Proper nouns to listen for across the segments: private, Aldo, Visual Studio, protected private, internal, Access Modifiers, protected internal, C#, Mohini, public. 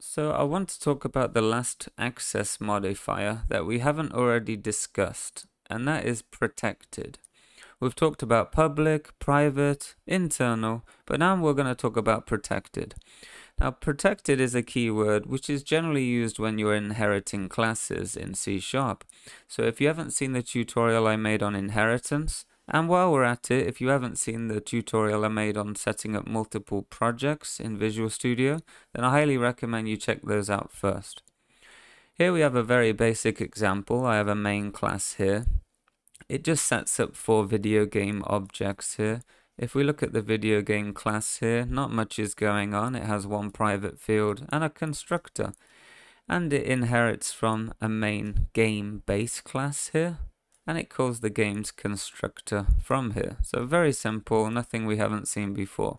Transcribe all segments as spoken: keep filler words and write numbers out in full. So I want to talk about the last access modifier that we haven't already discussed, and that is protected. We've talked about public, private, internal, but now we're going to talk about protected. Now, protected is a keyword which is generally used when you're inheriting classes in C sharp. So if you haven't seen the tutorial I made on inheritance, and while we're at it, if you haven't seen the tutorial I made on setting up multiple projects in Visual Studio, then I highly recommend you check those out first. Here we have a very basic example. I have a main class here. It just sets up four video game objects here. If we look at the video game class here, not much is going on. It has one private field and a constructor. And it inherits from a main game base class here. And it calls the game's constructor from here. So very simple, nothing we haven't seen before.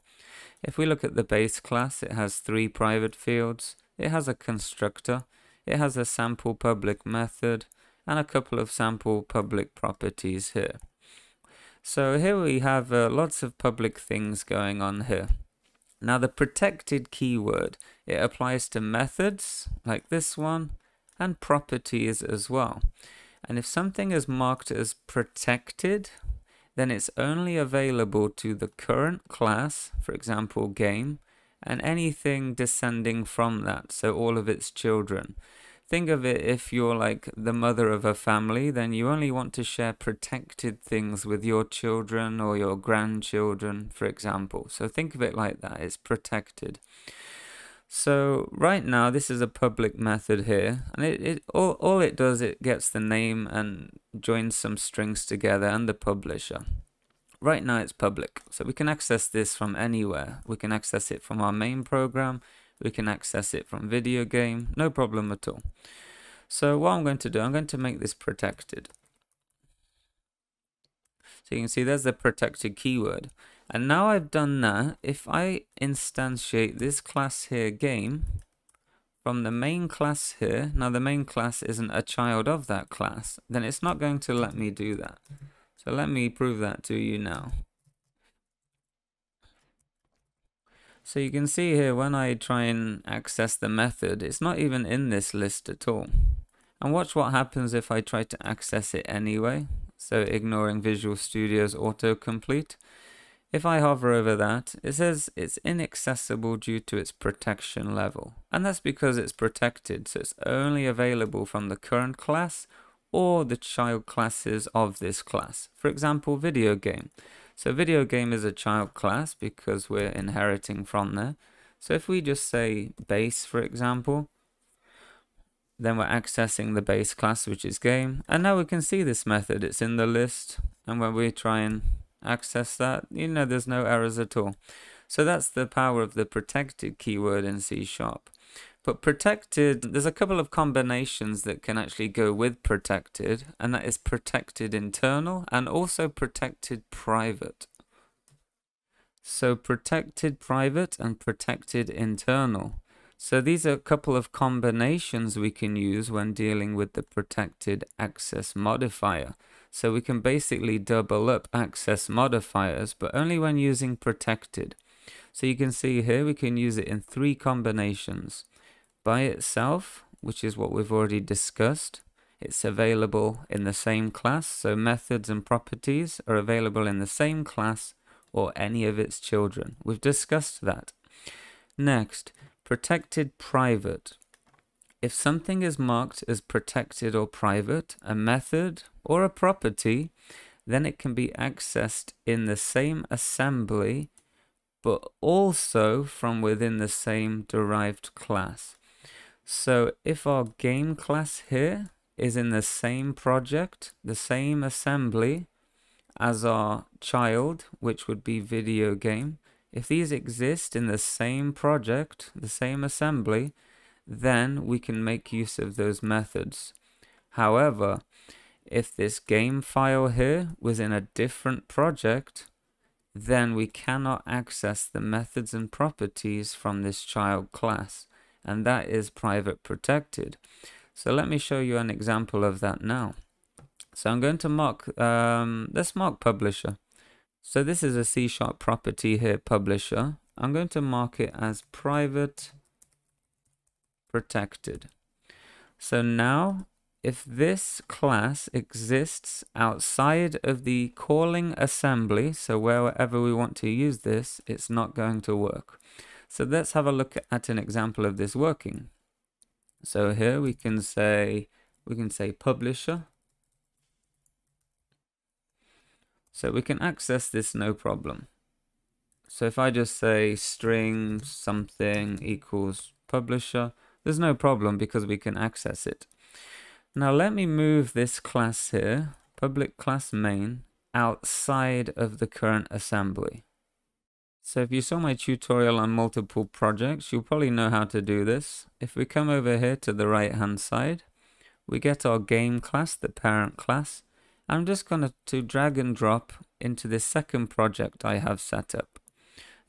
If we look at the base class, it has three private fields, it has a constructor, it has a sample public method, and a couple of sample public properties here. So here we have uh, lots of public things going on here. Now the protected keyword, it applies to methods like this one, and properties as well. And if something is marked as protected, then it's only available to the current class, for example, game, and anything descending from that, so all of its children. Think of it, if you're like the mother of a family, then you only want to share protected things with your children or your grandchildren, for example. So think of it like that, it's protected. So right now this is a public method here, and it, it all, all it does, it gets the name and joins some strings together and the publisher. Right now it's public, so we can access this from anywhere. We can access it from our main program, we can access it from video game, no problem at all. So what I'm going to do, I'm going to make this protected. So you can see there's the protected keyword. And now I've done that, if I instantiate this class here, game, from the main class here, now the main class isn't a child of that class, then it's not going to let me do that. So let me prove that to you now. So you can see here, when I try and access the method, it's not even in this list at all. And watch what happens if I try to access it anyway. So ignoring Visual Studio's autocomplete. If I hover over that, it says it's inaccessible due to its protection level. And that's because it's protected, so it's only available from the current class or the child classes of this class. For example, video game. So video game is a child class because we're inheriting from there. So if we just say base, for example, then we're accessing the base class, which is game. And now we can see this method, it's in the list. And when we try and access that, you know, there's no errors at all. So that's the power of the protected keyword in C sharp. But protected, there's a couple of combinations that can actually go with protected, and that is protected internal and also protected private. So protected private and protected internal. So these are a couple of combinations we can use when dealing with the protected access modifier. So we can basically double up access modifiers, but only when using protected. So you can see here we can use it in three combinations. By itself, which is what we've already discussed, it's available in the same class. So methods and properties are available in the same class or any of its children. We've discussed that. Next, protected private. If something is marked as protected or private, a method or a property, then it can be accessed in the same assembly, but also from within the same derived class. So if our game class here is in the same project, the same assembly as our child, which would be video game, if these exist in the same project, the same assembly, then we can make use of those methods. However, if this game file here was in a different project, then we cannot access the methods and properties from this child class, and that is private protected. So let me show you an example of that now. So I'm going to mark, um, let's mark publisher. So this is a C sharp property here, publisher. I'm going to mark it as private protected. So now, if this class exists outside of the calling assembly, so wherever we want to use this, it's not going to work. So let's have a look at an example of this working. So here we can say, we can say publisher. So we can access this no problem. So if I just say string something equals publisher, there's no problem because we can access it. Now let me move this class here, public class main, outside of the current assembly. So if you saw my tutorial on multiple projects, you'll probably know how to do this. If we come over here to the right hand side, we get our game class, the parent class. I'm just going to drag and drop into this second project I have set up.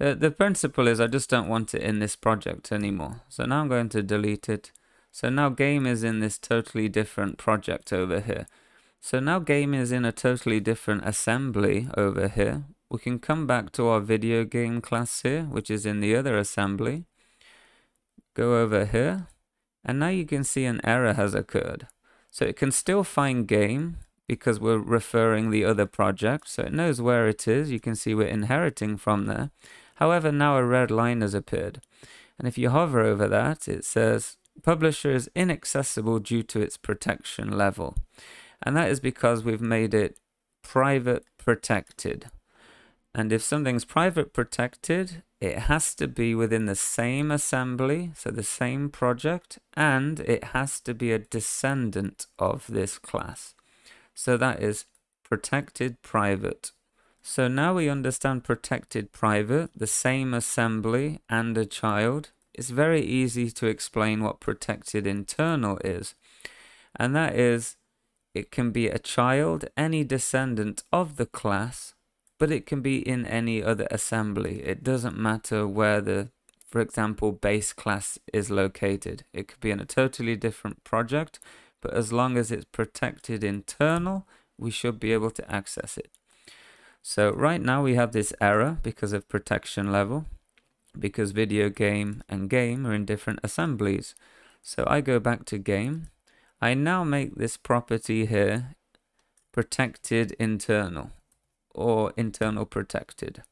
Uh, the principle is I just don't want it in this project anymore. So now I'm going to delete it. So now game is in this totally different project over here. So now game is in a totally different assembly over here. We can come back to our video game class here, which is in the other assembly. Go over here. And now you can see an error has occurred. So it can still find game because we're referring the other project. So it knows where it is. You can see we're inheriting from there. However, now a red line has appeared. And if you hover over that, it says, Publisher is inaccessible due to its protection level. And that is because we've made it private protected. And if something's private protected, it has to be within the same assembly, so the same project, and it has to be a descendant of this class. So that is protected private. So now we understand protected private, the same assembly and a child. It's very easy to explain what protected internal is. And that is, it can be a child, any descendant of the class, but it can be in any other assembly. It doesn't matter where the, for example, base class is located. It could be in a totally different project, but as long as it's protected internal, we should be able to access it. So right now we have this error because of protection level, because video game and game are in different assemblies. So I go back to game. I now make this property here protected internal or internal protected.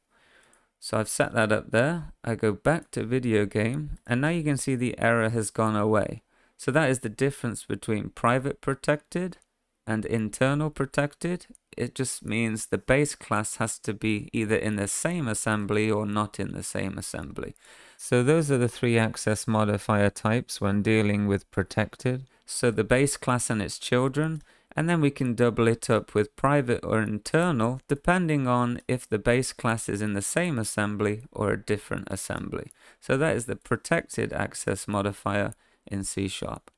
So I've set that up there. I go back to video game and now you can see the error has gone away. So that is the difference between private protected and internal protected. It just means the base class has to be either in the same assembly or not in the same assembly. So those are the three access modifier types when dealing with protected. So the base class and its children, and then we can double it up with private or internal, depending on if the base class is in the same assembly or a different assembly. So that is the protected access modifier in C sharp.